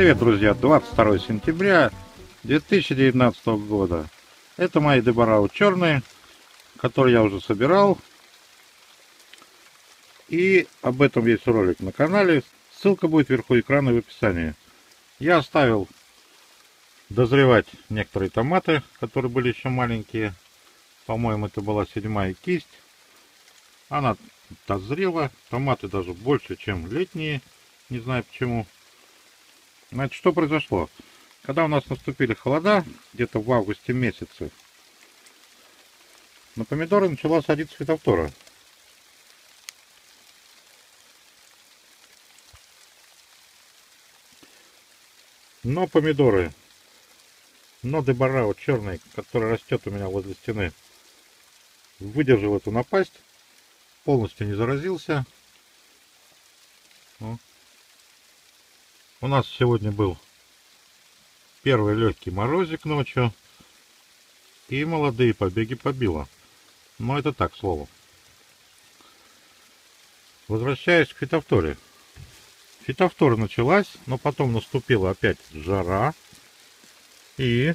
Привет, друзья! 22 сентября 2019 года. Это мои Де Барао черные, которые я уже собирал. И об этом есть ролик на канале. Ссылка будет вверху экрана в описании. Я оставил дозревать некоторые томаты, которые были еще маленькие. По-моему, это была 7-я кисть. Она дозрела. Томаты даже больше, чем летние. Не знаю почему. Значит, что произошло? Когда у нас наступили холода, где-то в августе месяце, на помидоры начала садиться фитофтора. Но помидоры, но Де Барао черный, который растет у меня возле стены, выдержал эту напасть, полностью не заразился. У нас сегодня был первый легкий морозик ночью, и молодые побеги побило. Но это так, к слову. Возвращаясь к фитофторе. Фитофтора началась, но потом наступила опять жара, и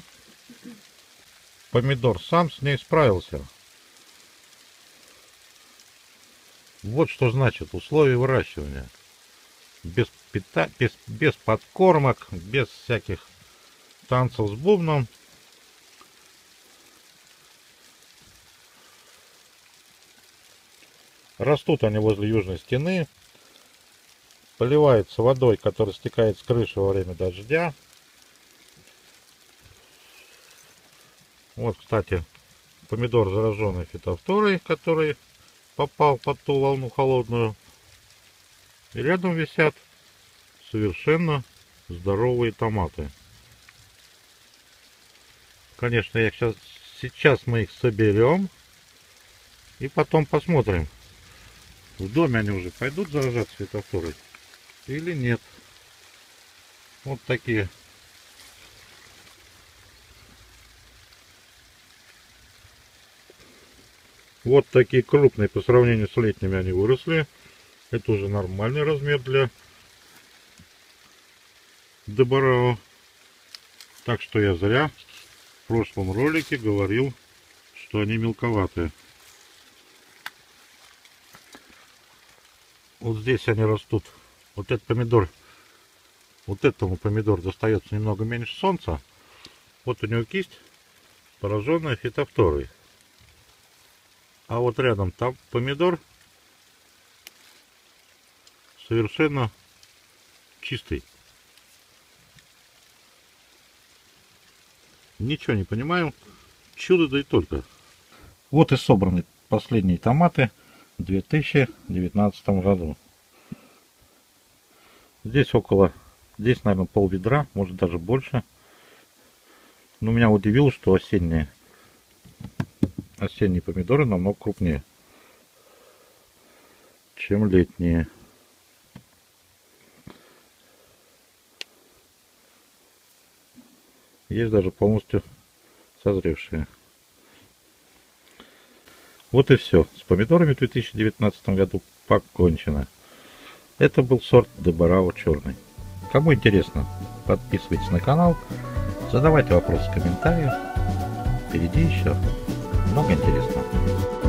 помидор сам с ней справился. Вот что значит условия выращивания. Без подкормок, без всяких танцев с бубном. Растут они возле южной стены. Поливаются водой, которая стекает с крыши во время дождя. Вот, кстати, помидор, зараженный фитофторой, который попал под ту волну холодную. И рядом висят совершенно здоровые томаты. Конечно, сейчас мы их соберем и потом посмотрим, в доме они уже пойдут заражаться фитофторой или нет. Вот такие. Вот такие крупные по сравнению с летними они выросли. Это уже нормальный размер для Де Барао. Так что я зря в прошлом ролике говорил, что они мелковатые. Вот здесь они растут. Вот этот помидор, вот этому помидору достается немного меньше солнца. Вот у него кисть, пораженная фитофторой. А вот рядом там помидор совершенно чистый. Ничего не понимаю. Чудо да и только. Вот и собраны последние томаты в 2019 году. Здесь около, здесь, наверное, пол ведра, может даже больше. Но меня удивило, что осенние помидоры намного крупнее, чем летние. Есть даже полностью созревшие. Вот и все. С помидорами в 2019 году покончено. Это был сорт Де Барао черный. Кому интересно, подписывайтесь на канал, задавайте вопросы в комментариях. Впереди еще много интересного.